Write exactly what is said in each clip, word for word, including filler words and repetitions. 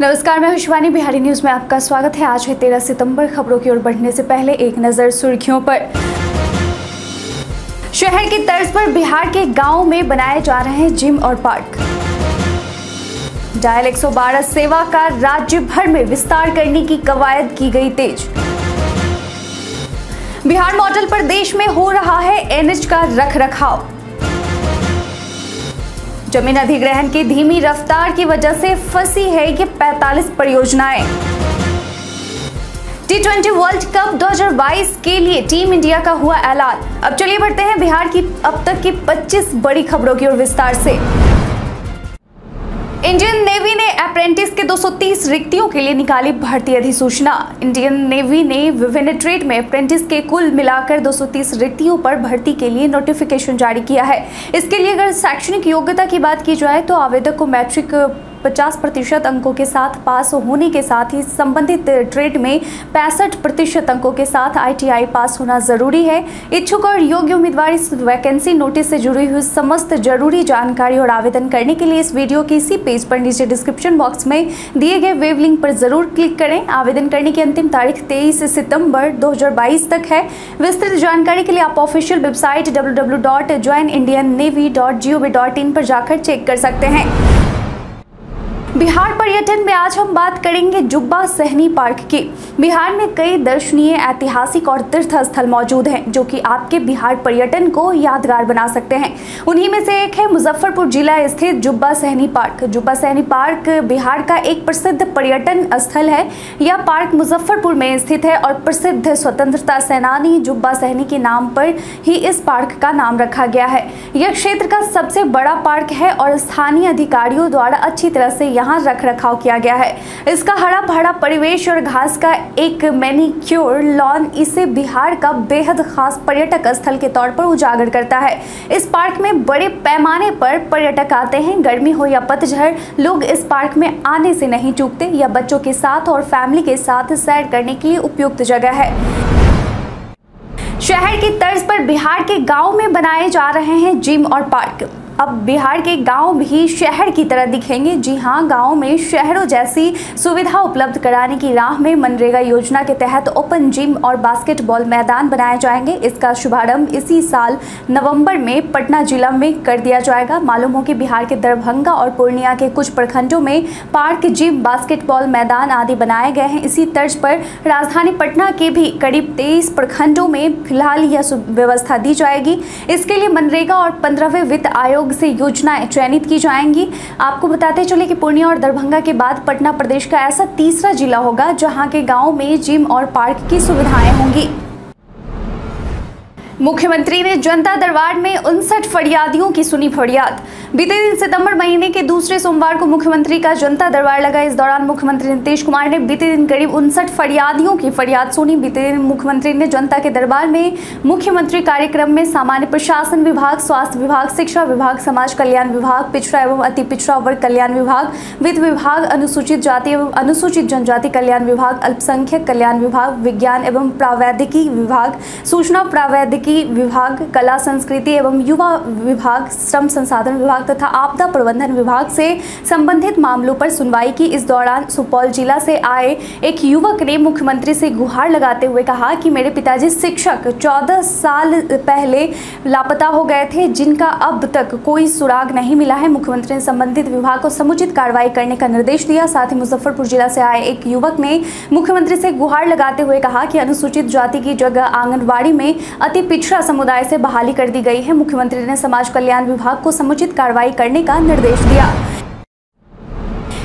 नमस्कार, मैं हानी बिहारी न्यूज में आपका स्वागत है। आज है तेरह सितंबर। खबरों की ओर बढ़ने से पहले एक नजर सुर्खियों पर। शहर की तर्ज पर बिहार के गांव में बनाए जा रहे हैं जिम और पार्क। डायल एक सौ बारह सेवा का राज्य भर में विस्तार करने की कवायद की गई तेज। बिहार मॉडल पर देश में हो रहा है एनएच का रखरखाव। जमीन अधिग्रहण की धीमी रफ्तार की वजह से फंसी है ये पैंतालीस परियोजनाएं। टी ट्वेंटी वर्ल्ड कप दो हज़ार बाईस के लिए टीम इंडिया का हुआ ऐलान। अब चलिए बढ़ते हैं बिहार की अब तक की पच्चीस बड़ी खबरों की ओर विस्तार से। इंडियन नेवी ने अप्रेंटिस के दो सौ तीस रिक्तियों के लिए निकाली भर्ती अधिसूचना। इंडियन नेवी ने विभिन्न ट्रेड में अप्रेंटिस के कुल मिलाकर दो सौ तीस रिक्तियों पर भर्ती के लिए नोटिफिकेशन जारी किया है। इसके लिए अगर शैक्षणिक योग्यता की बात की जाए तो आवेदक को मैट्रिक पचास प्रतिशत अंकों के साथ पास होने के साथ ही संबंधित ट्रेड में पैंसठ प्रतिशत अंकों के साथ आई टी आई पास होना जरूरी है। इच्छुक और योग्य उम्मीदवार इस वैकेंसी नोटिस से जुड़ी हुई समस्त जरूरी जानकारी और आवेदन करने के लिए इस वीडियो के इसी पेज पर नीचे डिस्क्रिप्शन बॉक्स में दिए गए वेब लिंक पर जरूर क्लिक करें। आवेदन करने की अंतिम तारीख तेईस सितंबर दो हज़ार बाईस तक है। विस्तृत जानकारी के लिए आप official website W W W dot join Indian navy dot ji O V dot in पर जाकर चेक कर सकते हैं। बिहार पर्यटन में आज हम बात करेंगे जुब्बा सहनी पार्क की। बिहार में कई दर्शनीय, ऐतिहासिक और तीर्थ स्थल मौजूद हैं जो कि आपके बिहार पर्यटन को यादगार बना सकते हैं। उन्हीं में से एक है मुजफ्फरपुर जिला स्थित जुब्बा सहनी पार्क। जुब्बा सहनी पार्क बिहार का एक प्रसिद्ध पर्यटन स्थल है। यह पार्क मुजफ्फरपुर में स्थित है और प्रसिद्ध स्वतंत्रता सेनानी जुब्बा सहनी के नाम पर ही इस पार्क का नाम रखा गया है। यह क्षेत्र का सबसे बड़ा पार्क है और स्थानीय अधिकारियों द्वारा अच्छी तरह से यहाँ रखरखाव किया गया है। इसका हरा भरा परिवेश और घास का एक मैनिक्योर लॉन इसे बिहार का बेहद खास पर्यटक स्थल के तौर पर उजागर करता है। इस पार्क में बड़े पैमाने पर पर्यटक आते हैं। गर्मी हो या पतझड़, लोग इस पार्क में आने से नहीं चूकते। यह बच्चों के साथ और फैमिली के साथ सैर करने के लिए उपयुक्त जगह है। शहर की तर्ज पर बिहार के गाँव में बनाए जा रहे हैं जिम और पार्क। अब बिहार के गांव भी शहर की तरह दिखेंगे। जी हां, गांव में शहरों जैसी सुविधा उपलब्ध कराने की राह में मनरेगा योजना के तहत ओपन जिम और बास्केटबॉल मैदान बनाए जाएंगे। इसका शुभारंभ इसी साल नवंबर में पटना जिला में कर दिया जाएगा। मालूम हो कि बिहार के दरभंगा और पूर्णिया के कुछ प्रखंडों में पार्क, जिम, बास्केटबॉल मैदान आदि बनाए गए हैं। इसी तर्ज पर राजधानी पटना के भी करीब तेईस प्रखंडों में फिलहाल यह व्यवस्था दी जाएगी। इसके लिए मनरेगा और पंद्रहवें वित्त आयोग से योजनाएं चयनित की जाएंगी। आपको बताते चले कि पूर्णिया और दरभंगा के बाद पटना प्रदेश का ऐसा तीसरा जिला होगा जहां के गांव में जिम और पार्क की सुविधाएं होंगी। मुख्यमंत्री ने जनता दरबार में उनसठ फरियादियों की सुनी फरियाद। बीते दिन सितंबर महीने के दूसरे सोमवार को मुख्यमंत्री का जनता दरबार लगा। इस दौरान मुख्यमंत्री नीतीश कुमार ने बीते दिन करीब उनसठ फरियादियों की फरियाद सुनी। बीते दिन मुख्यमंत्री ने जनता के दरबार में मुख्यमंत्री कार्यक्रम में सामान्य प्रशासन विभाग, स्वास्थ्य विभाग, शिक्षा विभाग, समाज कल्याण विभाग, पिछड़ा एवं अति पिछड़ा वर्ग कल्याण विभाग, वित्त विभाग, अनुसूचित जाति एवं अनुसूचित जनजाति कल्याण विभाग, अल्पसंख्यक कल्याण विभाग, विज्ञान एवं प्रावैधिकी विभाग, सूचना प्रावैधिक विभाग, कला संस्कृति एवं युवा विभाग, श्रम संसाधन विभाग तथा आपदा प्रबंधन विभाग से संबंधित मामलों पर सुनवाई की। इस दौरान सुपौल जिला से आए एक युवक ने मुख्यमंत्री से गुहार लगाते हुए कहा कि मेरे पिताजी शिक्षक चौदह साल पहले लापता हो गए थे, जिनका अब तक कोई सुराग नहीं मिला है। मुख्यमंत्री ने संबंधित विभाग को समुचित कार्रवाई करने का निर्देश दिया। साथ ही मुजफ्फरपुर जिला से आए एक युवक ने मुख्यमंत्री से गुहार लगाते हुए कहा कि अनुसूचित जाति की जगह आंगनबाड़ी में अति पिछड़ा समुदाय से बहाली कर दी गई है। मुख्यमंत्री ने समाज कल्याण विभाग को समुचित कार्रवाई करने का निर्देश दिया।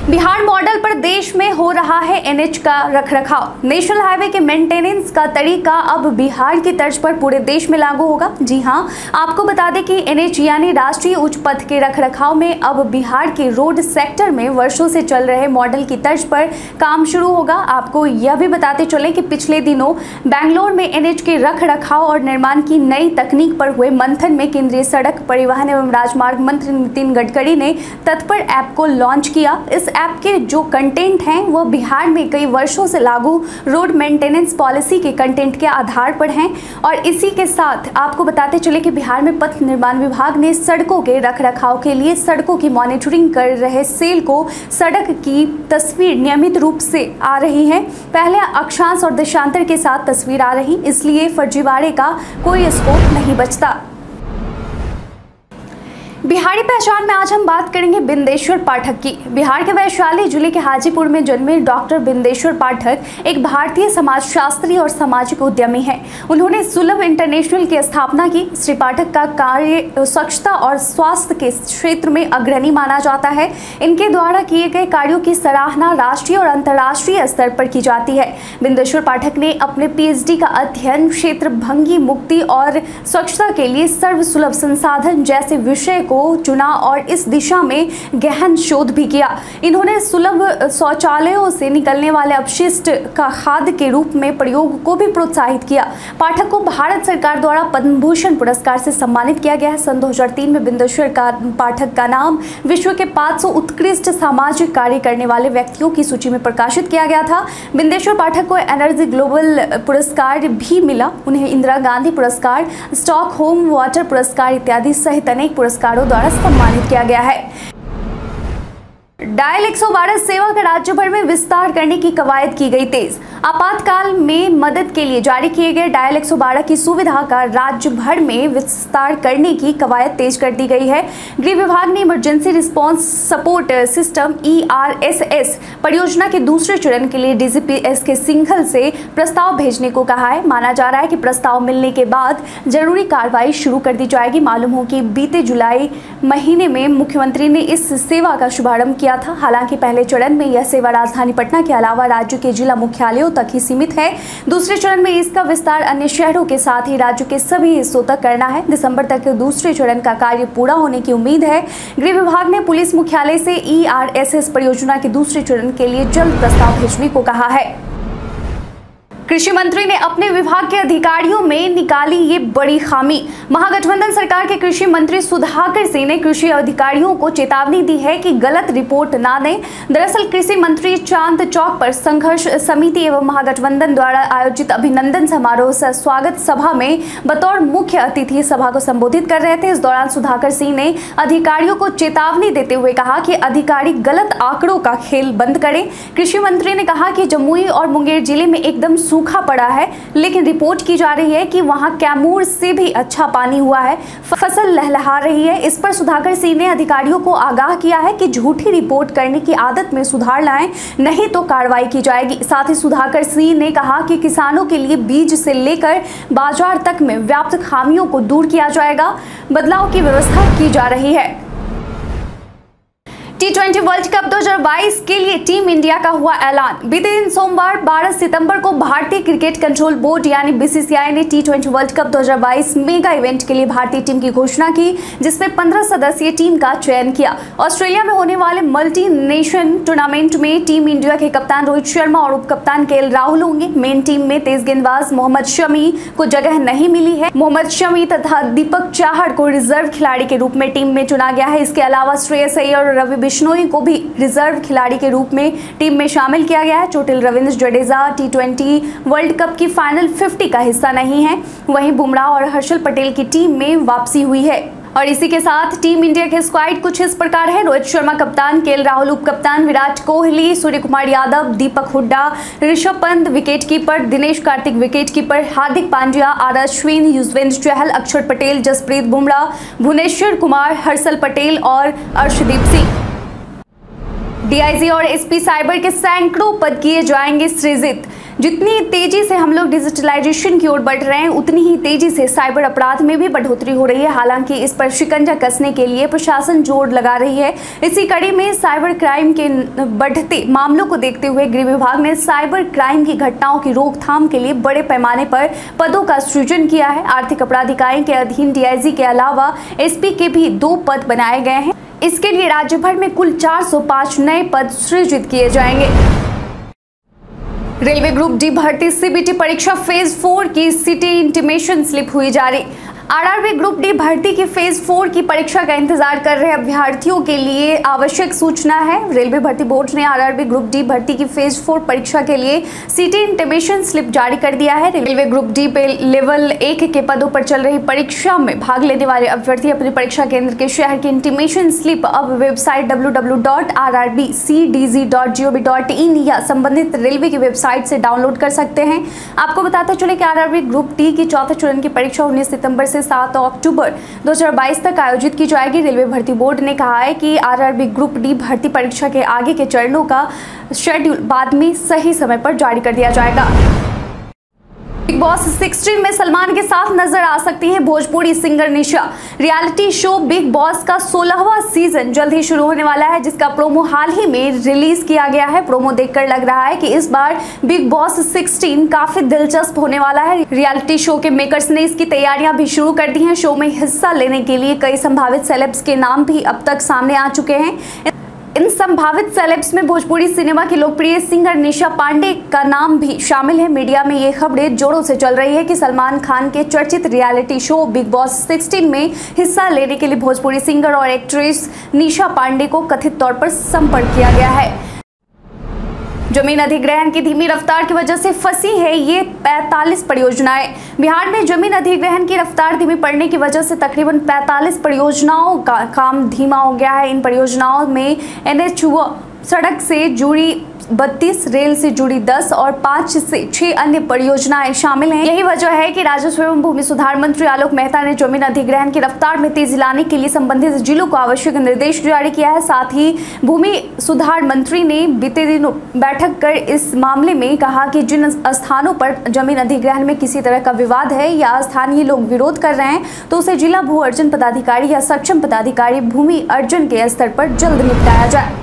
बिहार मॉडल पर देश में हो रहा है एन एच का रखरखाव। नेशनल हाईवे के मेंटेनेंस का तरीका अब बिहार की तर्ज पर पूरे देश में लागू होगा। जी हां, आपको बता दें कि एन एच यानी राष्ट्रीय उच्च पथ के रखरखाव में अब बिहार के रोड सेक्टर में वर्षों से चल रहे मॉडल की तर्ज पर काम शुरू होगा। आपको यह भी बताते चले कि पिछले दिनों बेंगलोर में एन एच के रखरखाव और निर्माण की नई तकनीक पर हुए मंथन में केंद्रीय सड़क परिवहन एवं राजमार्ग मंत्री नितिन गडकरी ने तत्पर ऐप को लॉन्च किया। इस ऐप के जो कंटेंट हैं वह बिहार में कई वर्षों से लागू रोड मेंटेनेंस पॉलिसी के कंटेंट के आधार पर हैं। और इसी के साथ आपको बताते चले कि बिहार में पथ निर्माण विभाग ने सड़कों के रखरखाव के लिए सड़कों की मॉनिटरिंग कर रहे सेल को सड़क की तस्वीर नियमित रूप से आ रही है। पहले अक्षांश और देशांतर के साथ तस्वीर आ रही, इसलिए फर्जीवाड़े का कोई स्कोप नहीं बचता। बिहारी पहचान में आज हम बात करेंगे बिंदेश्वर पाठक की। बिहार के वैशाली जिले के हाजीपुर में जन्मे डॉक्टर बिंदेश्वर पाठक एक भारतीय समाजशास्त्री और सामाजिक उद्यमी हैं। उन्होंने सुलभ इंटरनेशनल की स्थापना की। श्री पाठक का कार्य स्वच्छता और स्वास्थ्य के क्षेत्र में अग्रणी माना जाता है। इनके द्वारा किए गए कार्यों की सराहना राष्ट्रीय और अंतर्राष्ट्रीय स्तर पर की जाती है। बिंदेश्वर पाठक ने अपने पीएचडी का अध्ययन क्षेत्र भंगी मुक्ति और स्वच्छता के लिए सर्वसुलभ संसाधन जैसे विषय को चुना और इस दिशा में गहन शोध भी किया। इन्होंने सुलभ शौचालयों से निकलने वाले अपशिष्ट का खाद के रूप में प्रयोग को भी प्रोत्साहित किया। पाठक को भारत सरकार द्वारा पद्म भूषण पुरस्कार से सम्मानित किया गया है। सन दो हज़ार तीन में बिंदेश्वर पाठक का नाम विश्व के पाँच सौ उत्कृष्ट सामाजिक कार्य करने वाले व्यक्तियों की सूची में प्रकाशित किया गया था। बिंदेश्वर पाठक को एनर्जी ग्लोबल पुरस्कार भी मिला। उन्हें इंदिरा गांधी पुरस्कार, स्टॉकहोम वाटर पुरस्कार इत्यादि सहित अनेक पुरस्कारों द्वारा सम्मानित किया गया है। डायल एक सौ बारह सेवा का राज्य भर में विस्तार करने की कवायद की गई तेज। आपातकाल में मदद के लिए जारी किए गए डायल एक सौ बारह की सुविधा का राज्य भर में विस्तार करने की कवायद तेज कर दी गई है। गृह विभाग ने emergency response support system E R S S परियोजना के दूसरे चरण के लिए डीजीपी एस के सिंघल से प्रस्ताव भेजने को कहा है। माना जा रहा है कि प्रस्ताव मिलने के बाद जरूरी कार्रवाई शुरू कर दी जाएगी। मालूम हो कि बीते जुलाई महीने में मुख्यमंत्री ने इस सेवा का शुभारंभ किया था। हालांकि पहले चरण में यह सेवा राजधानी पटना के अलावा राज्य के जिला मुख्यालयों तक ही सीमित है। दूसरे चरण में इसका विस्तार अन्य शहरों के साथ ही राज्य के सभी हिस्सों तक करना है। दिसंबर तक दूसरे चरण का कार्य पूरा होने की उम्मीद है। गृह विभाग ने पुलिस मुख्यालय से ई आर एस एस परियोजना के दूसरे चरण के लिए जल्द प्रस्ताव भेजने को कहा है। कृषि मंत्री ने अपने विभाग के अधिकारियों में निकाली ये बड़ी खामी। महागठबंधन सरकार के कृषि मंत्री सुधाकर सिंह ने कृषि अधिकारियों को चेतावनी दी है कि गलत रिपोर्ट ना दें। दरअसल कृषि मंत्री चांद चौक पर संघर्ष समिति एवं महागठबंधन द्वारा आयोजित अभिनंदन समारोह से स्वागत सभा में बतौर मुख्य अतिथि सभा को संबोधित कर रहे थे। इस दौरान सुधाकर सिंह ने अधिकारियों को चेतावनी देते हुए कहा कि अधिकारी गलत आंकड़ों का खेल बंद करें। कृषि मंत्री ने कहा कि जमुई और मुंगेर जिले में एकदम सूखा पड़ा है, लेकिन रिपोर्ट की जा रही है कि वहां कैमूर से भी अच्छा पानी हुआ है, फसल लहलहा रही है। इस पर सुधाकर सिंह ने अधिकारियों को आगाह किया है कि झूठी रिपोर्ट करने की आदत में सुधार लाएं, नहीं तो कार्रवाई की जाएगी। साथ ही सुधाकर सिंह ने कहा कि किसानों के लिए बीज से लेकर बाजार तक में व्याप्त खामियों को दूर किया जाएगा। बदलाव की व्यवस्था की जा रही है। टी ट्वेंटी वर्ल्ड कप दो हज़ार बाईस के लिए टीम इंडिया का हुआ ऐलान। बीते दिन सोमवार बारह सितंबर को भारतीय क्रिकेट कंट्रोल बोर्ड यानी बी सी सी आई ने टी ट्वेंटी वर्ल्ड कप दो हज़ार बाईस मेगा इवेंट के लिए भारतीय टीम की घोषणा की, जिसमें पंद्रह सदस्यीय टीम का चयन किया। ऑस्ट्रेलिया में होने वाले मल्टी नेशन टूर्नामेंट में टीम इंडिया के कप्तान रोहित शर्मा और उप कप्तान केएल राहुल होंगे। मेन टीम में तेज गेंदबाज मोहम्मद शमी को जगह नहीं मिली है। मोहम्मद शमी तथा दीपक चाहर को रिजर्व खिलाड़ी के रूप में टीम में चुना गया है। इसके अलावा श्रेयस अय्यर और रवि किशनोई को भी रिजर्व खिलाड़ी के रूप में टीम में शामिल किया गया है। चोटिल Ravindra Jadeja T twenty World cup की फाइनल फिफ्टी का हिस्सा नहीं है। वहीं बुमराह और हर्षल पटेल की टीम में वापसी हुई है। और इसी के साथ टीम इंडिया के स्क्वाड कुछ इस प्रकार है। रोहित शर्मा कप्तान, केएल राहुल उप कप्तान, Virat Kohli, Surya Kumar Yadav, Deepak Hooda, Rishabh Pant wicketkeeper, Dinesh Karthik wicketkeeper, Hardik Pandya, R Ashwin, Yuzvendra Chahal, Axar Patel, Jasprit Bumrah, Bhuvneshwar Kumar, Harshal Patel और Arshdeep Singh. D I G और एस पी साइबर के सैकड़ों पद किए जाएंगे सृजित। जितनी तेजी से हम लोग डिजिटलाइजेशन की ओर बढ़ रहे हैं, उतनी ही तेजी से साइबर अपराध में भी बढ़ोतरी हो रही है। हालांकि इस पर शिकंजा कसने के लिए प्रशासन जोर लगा रही है। इसी कड़ी में साइबर क्राइम के बढ़ते मामलों को देखते हुए गृह विभाग ने साइबर क्राइम की घटनाओं की रोकथाम के लिए बड़े पैमाने पर पदों का सृजन किया है। आर्थिक अपराध इकाई के अधीन डी आई जी के अलावा एस पी के भी दो पद बनाए गए हैं। इसके लिए राज्य भर में कुल चार सौ पाँच नए पद सृजित किए जाएंगे। रेलवे ग्रुप डी भर्ती सी बी टी परीक्षा फेज फोर की सिटी इंटीमेशन स्लिप हुई जारी। आरआरबी ग्रुप डी भर्ती की फेज फोर की परीक्षा का इंतजार कर रहे अभ्यर्थियों के लिए आवश्यक सूचना है। रेलवे भर्ती बोर्ड ने आरआरबी ग्रुप डी भर्ती की फेज फोर परीक्षा के लिए सीटी इंटीमेशन स्लिप जारी कर दिया है। Railway group D pay level एक के पदों पर चल रही परीक्षा में भाग लेने वाले अभ्यर्थी अपने परीक्षा केंद्र के शहर की इंटीमेशन स्लिप अब website W W dot R R B C D G dot ji O V dot in या संबंधित रेलवे की वेबसाइट से डाउनलोड कर सकते हैं। आपको बताते चले कि आरआरबी ग्रुप डी की चौथे चरण की परीक्षा उन्नीस सितंबर से सात अक्टूबर दो हज़ार बाईस तक आयोजित की जाएगी। रेलवे भर्ती बोर्ड ने कहा है कि आरआरबी ग्रुप डी भर्ती परीक्षा के आगे के चरणों का शेड्यूल बाद में सही समय पर जारी कर दिया जाएगा। बिग बॉस सोलह में सलमान के साथ नजर आ सकती हैं Bhojpuri singer Nisha. Reality show Bigg Boss का सोलहवां सीजन जल्द ही शुरू होने वाला है, जिसका प्रोमो हाल ही में रिलीज किया गया है। प्रोमो देखकर लग रहा है कि इस बार बिग बॉस सोलह काफी दिलचस्प होने वाला है। रियलिटी शो के मेकर्स ने इसकी तैयारियां भी शुरू कर दी हैं। शो में हिस्सा लेने के लिए कई संभावित सेलेब्स के नाम भी अब तक सामने आ चुके हैं। इन संभावित सेलेब्स में भोजपुरी सिनेमा की लोकप्रिय सिंगर निशा पांडे का नाम भी शामिल है। मीडिया में ये खबरें जोरों से चल रही है कि सलमान खान के चर्चित रियलिटी शो बिग बॉस सोलह में हिस्सा लेने के लिए भोजपुरी सिंगर और एक्ट्रेस निशा पांडे को कथित तौर पर संपर्क किया गया है। जमीन अधिग्रहण की धीमी रफ्तार की वजह से फंसी है ये पैंतालीस परियोजनाएं। बिहार में जमीन अधिग्रहण की रफ्तार धीमी पड़ने की वजह से तकरीबन पैंतालीस परियोजनाओं का काम धीमा हो गया है। इन परियोजनाओं में एन एच व सड़क से जुड़ी बत्तीस, रेल से जुड़ी दस और पाँच से छह अन्य परियोजनाएं शामिल हैं। यही वजह है कि राजस्व एवं भूमि सुधार मंत्री आलोक मेहता ने जमीन अधिग्रहण की रफ्तार में तेजी लाने के लिए संबंधित जिलों को आवश्यक निर्देश जारी किया है। साथ ही भूमि सुधार मंत्री ने बीते दिनों बैठक कर इस मामले में कहा कि जिन स्थानों पर जमीन अधिग्रहण में किसी तरह का विवाद है या स्थानीय लोग विरोध कर रहे हैं तो उसे जिला भू अर्जन पदाधिकारी या सक्षम पदाधिकारी भूमि अर्जन के स्तर पर जल्द निपटाया जाए।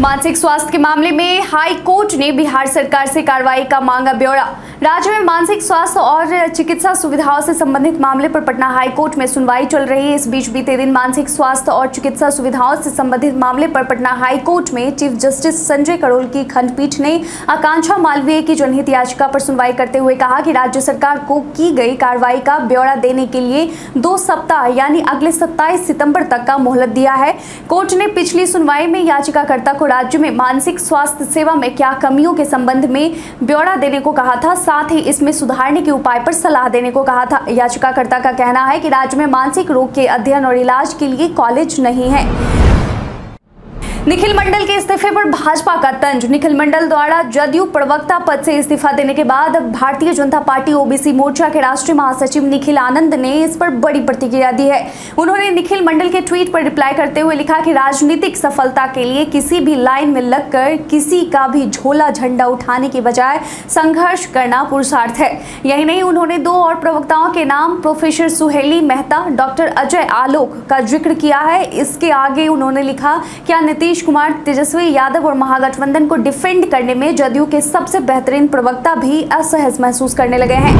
मानसिक स्वास्थ्य के मामले में हाई कोर्ट ने बिहार सरकार से कार्रवाई का मांगा ब्यौरा। राज्य में मानसिक स्वास्थ्य और चिकित्सा सुविधाओं से संबंधित मामले पर पटना हाई कोर्ट में सुनवाई चल रही है। इस बीच बीते दिन मानसिक स्वास्थ्य और चिकित्सा सुविधाओं से संबंधित मामले पर पटना हाई कोर्ट में चीफ जस्टिस संजय करोल की खंडपीठ ने आकांक्षा मालवीय की जनहित याचिका पर सुनवाई करते हुए कहा कि राज्य सरकार को की गई कार्रवाई का ब्यौरा देने के लिए दो सप्ताह यानी अगले सत्ताईस सितम्बर तक का मोहलत दिया है। कोर्ट ने पिछली सुनवाई में याचिकाकर्ता को राज्य में मानसिक स्वास्थ्य सेवा में क्या कमियों के संबंध में ब्यौरा देने को कहा था, साथ ही इसमें सुधारने के उपाय पर सलाह देने को कहा था। याचिकाकर्ता का कहना है कि राज्य में मानसिक रोग के अध्ययन और इलाज के लिए कॉलेज नहीं है। निखिल मंडल के इस्तीफे पर भाजपा का तंज। निखिल मंडल द्वारा जदयू प्रवक्ता पद से इस्तीफा देने के बाद भारतीय जनता पार्टी ओबीसी मोर्चा के राष्ट्रीय महासचिव निखिल आनंद ने इस पर बड़ी प्रतिक्रिया दी है। उन्होंने निखिल मंडल के ट्वीट पर रिप्लाई करते हुए लिखा कि राजनीतिक सफलता के लिए किसी भी लाइन में लगकर किसी का भी झोला झंडा उठाने के बजाय संघर्ष करना पुरुषार्थ है। यही नहीं, उन्होंने दो और प्रवक्ताओं के नाम प्रोफेसर सुहेली मेहता, डॉक्टर अजय आलोक का जिक्र किया है। इसके आगे उन्होंने लिखा, क्या नीतीश कुमार, तेजस्वी यादव और महागठबंधन को डिफेंड करने में जदयू के सबसे बेहतरीन प्रवक्ता भी असहज महसूस करने लगे हैं।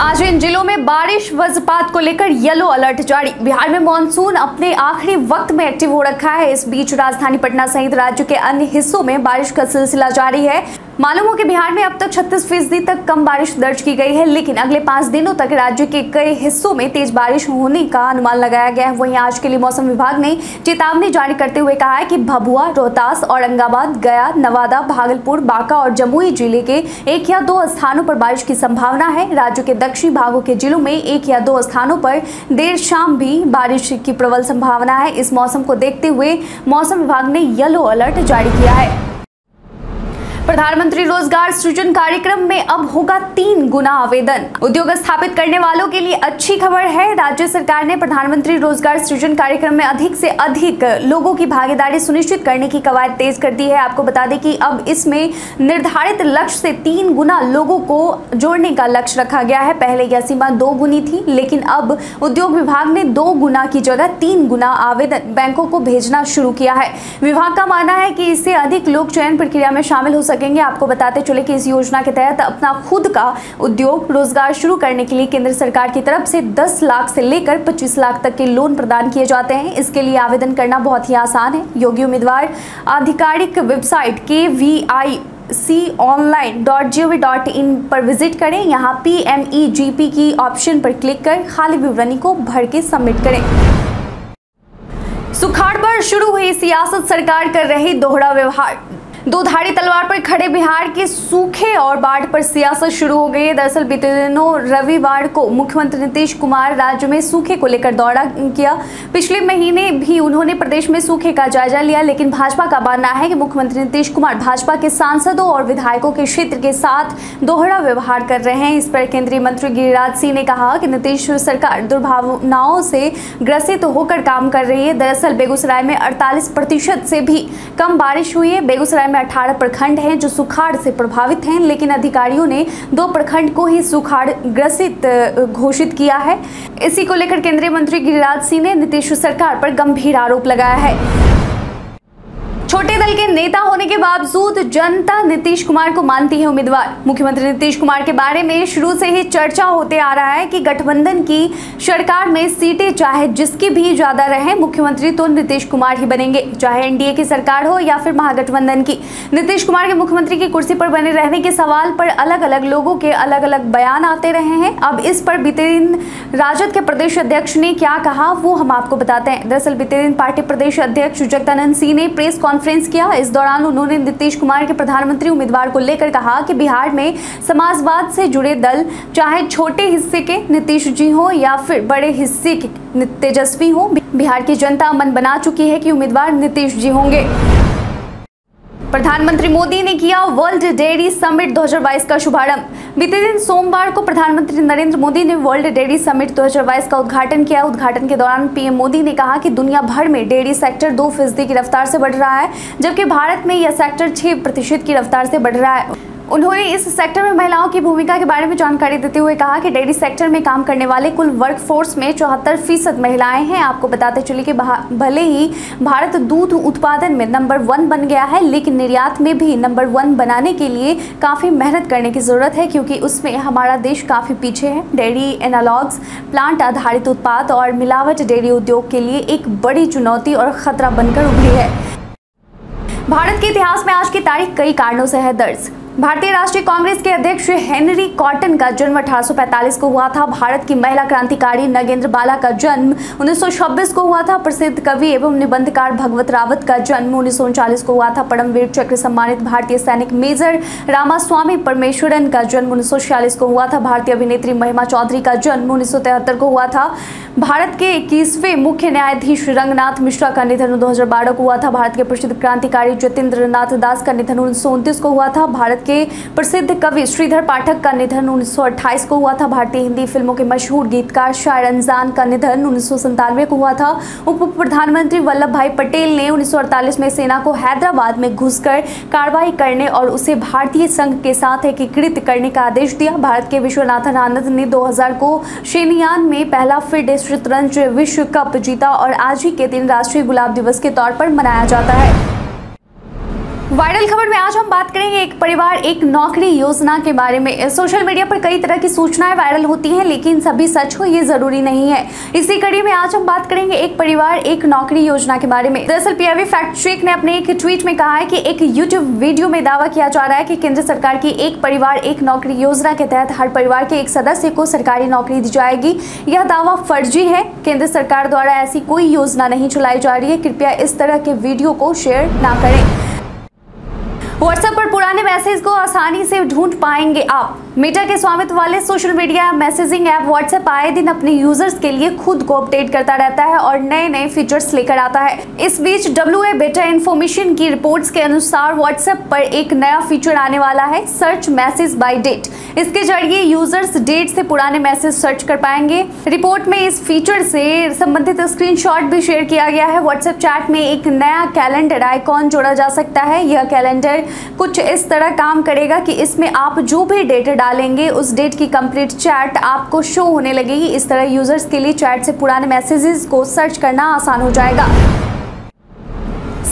आज इन जिलों में बारिश वज्रपात को लेकर येलो अलर्ट जारी। बिहार में मानसून अपने आखिरी वक्त में एक्टिव हो रखा है। इस बीच राजधानी पटना सहित राज्य के अन्य हिस्सों में बारिश का सिलसिला जारी है। मालूम हो कि बिहार में अब तक छत्तीस फीसदी तक कम बारिश दर्ज की गई है, लेकिन अगले पाँच दिनों तक राज्य के कई हिस्सों में तेज बारिश होने का अनुमान लगाया गया है। वहीं आज के लिए मौसम विभाग ने चेतावनी जारी करते हुए कहा है कि भभुआ, रोहतास, औरंगाबाद, गया, नवादा, भागलपुर, बांका और जमुई जिले के एक या दो स्थानों पर बारिश की संभावना है। राज्य के दक्षिणी भागों के जिलों में एक या दो स्थानों पर देर शाम भी बारिश की प्रबल संभावना है। इस मौसम को देखते हुए मौसम विभाग ने येलो अलर्ट जारी किया है। प्रधानमंत्री रोजगार सृजन कार्यक्रम में अब होगा तीन गुना आवेदन। उद्योग स्थापित करने वालों के लिए अच्छी खबर है। राज्य सरकार ने प्रधानमंत्री रोजगार सृजन कार्यक्रम में अधिक से अधिक लोगों की भागीदारी सुनिश्चित करने की कवायद तेज कर दी है। आपको बता दें कि अब इसमें निर्धारित लक्ष्य से तीन गुना लोगों को जोड़ने का लक्ष्य रखा गया है। पहले यह सीमा दो गुनी थी, लेकिन अब उद्योग विभाग ने दो गुना की जगह तीन गुना आवेदन बैंकों को भेजना शुरू किया है। विभाग का मानना है कि इससे अधिक लोग चयन प्रक्रिया में शामिल हो सकेंगे। आपको बताते चले कि इस योजना के तहत अपना खुद का उद्योग रोजगार शुरू करने के लिए केंद्र सरकार की तरफ से दस लाख से लेकर पच्चीस लाख तक के लोन प्रदान किए जाते हैं। इसके लिए आवेदन करना बहुत ही आसान है। योग्य उम्मीदवार आधिकारिक वेबसाइट के V I C online dot ji O V dot in पर विजिट करें। यहाँ P M E G P की ऑप्शन पर क्लिक कर खाली विवरणी को भर के सबमिट करें। सुखाड़ पर शुरू हुई सियासत, सरकार कर रही दोहरा व्यवहार। दो धारी तलवार पर खड़े बिहार के सूखे और बाढ़ पर सियासत शुरू हो गई है। दरअसल बीते दिनों रविवार को मुख्यमंत्री नीतीश कुमार राज्य में सूखे को लेकर दौरा किया। पिछले महीने भी उन्होंने प्रदेश में सूखे का जायजा लिया, लेकिन भाजपा का मानना है कि मुख्यमंत्री नीतीश कुमार भाजपा के सांसदों और विधायकों के क्षेत्र के साथ दोहरा व्यवहार कर रहे हैं। इस पर केंद्रीय मंत्री गिरिराज सिंह ने कहा कि नीतीश सरकार दुर्भावनाओं से ग्रसित होकर काम कर रही है। दरअसल बेगूसराय में अड़तालीस प्रतिशत से भी कम बारिश हुई है। बेगूसराय में अठारह प्रखंड हैं जो सुखाड़ से प्रभावित हैं, लेकिन अधिकारियों ने दो प्रखंड को ही सुखाड़ ग्रसित घोषित किया है। इसी को लेकर केंद्रीय मंत्री गिरिराज सिंह ने नीतीश सरकार पर गंभीर आरोप लगाया है। छोटे दल के नेता होने के बावजूद जनता नीतीश कुमार को मानती है उम्मीदवार। मुख्यमंत्री नीतीश कुमार के बारे में शुरू से ही चर्चा होते आ रहा है कि गठबंधन की सरकार में सीटें चाहे जिसकी भी ज्यादा रहें, मुख्यमंत्री तो नीतीश कुमार ही बनेंगे, चाहे एनडीए की सरकार हो या फिर महागठबंधन की। नीतीश कुमार के मुख्यमंत्री की कुर्सी पर बने रहने के सवाल पर अलग अलग लोगों के अलग अलग बयान आते रहे हैं। अब इस पर बीते दिन राजद के प्रदेश अध्यक्ष ने क्या कहा वो हम आपको बताते हैं। दरअसल बीते दिन पार्टी प्रदेश अध्यक्ष जगदानंद सिंह ने प्रेस कॉन्फ्रेंस फ्रेंड्स किया। इस दौरान उन्होंने नीतीश कुमार के प्रधानमंत्री उम्मीदवार को लेकर कहा कि बिहार में समाजवाद से जुड़े दल, चाहे छोटे हिस्से के नीतीश जी हो या फिर बड़े हिस्से के तेजस्वी हो, बिहार की जनता मन बना चुकी है कि उम्मीदवार नीतीश जी होंगे। प्रधानमंत्री मोदी ने किया वर्ल्ड डेयरी समिट दो हज़ार बाईस का शुभारंभ। बीते दिन सोमवार को प्रधानमंत्री नरेंद्र मोदी ने वर्ल्ड डेयरी समिट दो हज़ार बाईस का उद्घाटन किया। उद्घाटन के दौरान पीएम मोदी ने कहा कि दुनिया भर में डेयरी सेक्टर दो फीसदी की रफ्तार से बढ़ रहा है, जबकि भारत में यह सेक्टर छह प्रतिशत की रफ्तार से बढ़ रहा है। उन्होंने इस सेक्टर में महिलाओं की भूमिका के बारे में जानकारी देते हुए कहा कि डेयरी सेक्टर में काम करने वाले कुल वर्कफोर्स में चौहत्तर फीसद महिलाएं हैं। आपको बताते चले कि भले ही भारत दूध उत्पादन में नंबर वन बन गया है, लेकिन निर्यात में भी नंबर वन बनाने के लिए काफ़ी मेहनत करने की ज़रूरत है, क्योंकि उसमें हमारा देश काफ़ी पीछे है। डेयरी एनालॉग्स, प्लांट आधारित उत्पाद और मिलावट डेयरी उद्योग के लिए एक बड़ी चुनौती और ख़तरा बनकर उभरी है। भारत के इतिहास में आज की तारीख कई कारणों से है दर्ज। भारतीय राष्ट्रीय कांग्रेस के अध्यक्ष हेनरी कॉटन का जन्म अठारह सौ पैंतालीस को हुआ था। भारत की महिला क्रांतिकारी नगेंद्र बाला का जन्म उन्नीस सौ छब्बीस को हुआ था। प्रसिद्ध कवि एवं निबंधकार भगवत रावत का जन्म उन्नीस सौ उनचालीस को हुआ था। परमवीर चक्र सम्मानित भारतीय सैनिक मेजर रामास्वामी परमेश्वरन का जन्म उन्नीस सौ छियालीस को हुआ था। भारतीय अभिनेत्री महिमा चौधरी का जन्म उन्नीस सौ तिहत्तर को हुआ था। भारत के इक्कीसवें मुख्य न्यायाधीश रंगनाथ मिश्रा का निधन दो हज़ार बारह को हुआ था। भारत के प्रसिद्ध क्रांतिकारी जतेंद्र नाथ दास का निधन उन्नीस सौ उनतीस को हुआ था। भारत के प्रसिद्ध कवि श्रीधर पाठक का निधन उन्नीस सौ अट्ठाईस को हुआ था। भारतीय हिंदी फिल्मों के मशहूर गीतकार शायर रमजान का निधन उन्नीस सौ संतानवे को हुआ था। उप प्रधानमंत्री वल्लभ भाई पटेल ने उन्नीस सौ अड़तालीस में सेना को हैदराबाद में घुसकर कार्रवाई करने और उसे भारतीय संघ के साथ एकीकृत करने का आदेश दिया। भारत के विश्वनाथन आनंद ने दो हज़ार को शेनयान में पहला फिडे शतरंज विश्व कप जीता और आज ही के दिन राष्ट्रीय गुलाब दिवस के तौर पर मनाया जाता है। वायरल खबर में आज हम बात करेंगे एक परिवार एक नौकरी योजना के बारे में। सोशल मीडिया पर कई तरह की सूचनाएं वायरल होती हैं, लेकिन सभी सच हो ये जरूरी नहीं है। इसी कड़ी में आज हम बात करेंगे एक परिवार एक नौकरी योजना के बारे में। दरअसल पीआरबी फैक्ट चेक ने अपने एक ट्वीट में कहा है कि एक यूट्यूब वीडियो में दावा किया जा रहा है कि केंद्र सरकार की एक परिवार एक नौकरी योजना के तहत हर परिवार के एक सदस्य को सरकारी नौकरी दी जाएगी। यह दावा फर्जी है। केंद्र सरकार द्वारा ऐसी कोई योजना नहीं चलाई जा रही है। कृपया इस तरह के वीडियो को शेयर ना करें। व्हाट्सएप पर पुराने मैसेज को आसानी से ढूंढ पाएंगे आप। मेटा के स्वामित्व वाले social media messaging app WhatsApp आए दिन अपने यूजर्स के लिए खुद को अपडेट करता रहता है और नए नए फीचर्स लेकर आता है। इस बीच डब्ल्यू ए बेटा इन्फॉर्मेशन की रिपोर्ट्स के अनुसार व्हाट्सएप पर एक नया फीचर आने वाला है, सर्च मैसेज बाय डेट। इसके जरिए यूजर्स डेट से पुराने मैसेज सर्च कर पाएंगे। रिपोर्ट में इस फीचर से संबंधित स्क्रीनशॉट भी शेयर किया गया है। व्हाट्सएप चैट में एक नया कैलेंडर आइकॉन जोड़ा जा सकता है। यह कैलेंडर कुछ इस तरह काम करेगा कि इसमें आप जो भी डेट डालेंगे उस डेट की कंप्लीट चैट आपको शो होने लगेगी। इस तरह यूजर्स के लिए चैट से पुराने मैसेजेस को सर्च करना आसान हो जाएगा।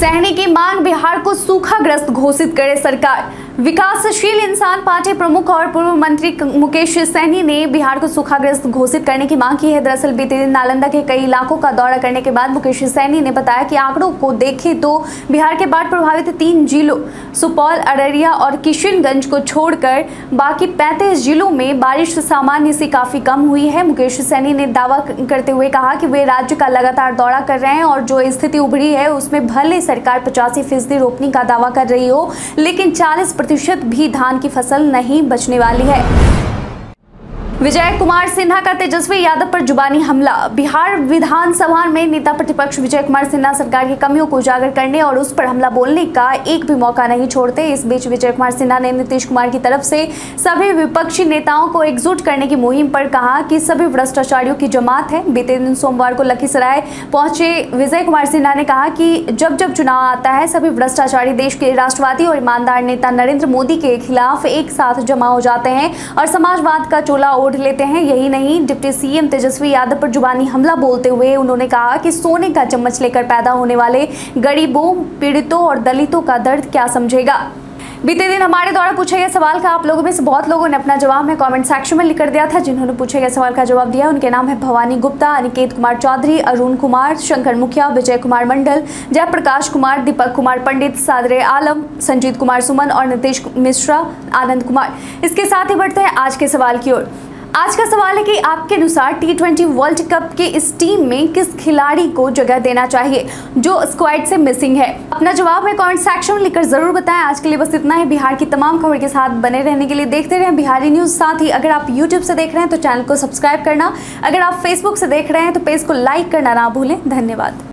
सहनी की मांग, बिहार को सूखाग्रस्त घोषित करे सरकार। विकासशील इंसान पार्टी प्रमुख और पूर्व मंत्री मुकेश सैनी ने बिहार को सूखाग्रस्त घोषित करने की मांग की है। दरअसल बीते दिन नालंदा के कई इलाकों का दौरा करने के बाद मुकेश सैनी ने बताया कि आंकड़ों को देखें तो बिहार के बाढ़ प्रभावित तीन जिलों सुपौल, अररिया और किशनगंज को छोड़कर बाकी पैंतीस जिलों में बारिश सामान्य से काफ़ी कम हुई है। मुकेश सैनी ने दावा करते हुए कहा कि वे राज्य का लगातार दौरा कर रहे हैं और जो स्थिति उभरी है उसमें भले सरकार पचासी फीसदी रोपनी का दावा कर रही हो, लेकिन चालीस प्रतिशत भी धान की फसल नहीं बचने वाली है। विजय कुमार सिन्हा का तेजस्वी यादव पर जुबानी हमला। बिहार विधानसभा में नेता प्रतिपक्ष विजय कुमार सिन्हा सरकार की कमियों को उजागर करने और उस पर हमला बोलने का एक भी मौका नहीं छोड़ते। इस बीच विजय कुमार सिन्हा ने नीतीश कुमार की तरफ से सभी विपक्षी नेताओं को एकजुट करने की मुहिम पर कहा कि सभी भ्रष्टाचारियों की जमात है। बीते दिन सोमवार को लखीसराय पहुंचे विजय कुमार सिन्हा ने कहा कि जब जब चुनाव आता है सभी भ्रष्टाचारी देश के राष्ट्रवादी और ईमानदार नेता नरेंद्र मोदी के खिलाफ एक साथ जमा हो जाते हैं और समाजवाद का चोला लेते हैं। यही नहीं, डिप्टी सीएम तेजस्वी यादव पर जुबानी हमला बोलते हुए उन्होंने कहा कि सोने का चम्मच लेकर पैदा होने वाले गरीबों, पीड़ितों और दलितों का दर्द क्या समझेगा। बीते दिन हमारे द्वारा पूछे गए सवाल का आप लोगों में से बहुत लोगों ने अपना जवाब हमें कमेंट सेक्शन में लिख कर दिया था। जिन्होंने पूछे गए सवाल का जवाब दिया उनके नाम है भवानी गुप्ता, अनिकेत कुमार चौधरी, अरुण कुमार, शंकर मुखिया, विजय कुमार मंडल, जयप्रकाश कुमार, दीपक कुमार पंडित, सादरे आलम, संजीत कुमार सुमन और नितेश मिश्रा, आनंद कुमार। इसके साथ ही बढ़ते हैं आज के सवाल की ओर। आज का सवाल है कि आपके अनुसार टी ट्वेंटी वर्ल्ड कप के इस टीम में किस खिलाड़ी को जगह देना चाहिए जो स्क्वाड से मिसिंग है। अपना जवाब है कमेंट सेक्शन में लिखकर जरूर बताएं। आज के लिए बस इतना ही। बिहार की तमाम खबर के साथ बने रहने के लिए देखते रहें बिहारी न्यूज़। साथ ही अगर आप यूट्यूब से देख रहे हैं तो चैनल को सब्सक्राइब करना, अगर आप फेसबुक से देख रहे हैं तो पेज को लाइक करना ना भूलें। धन्यवाद।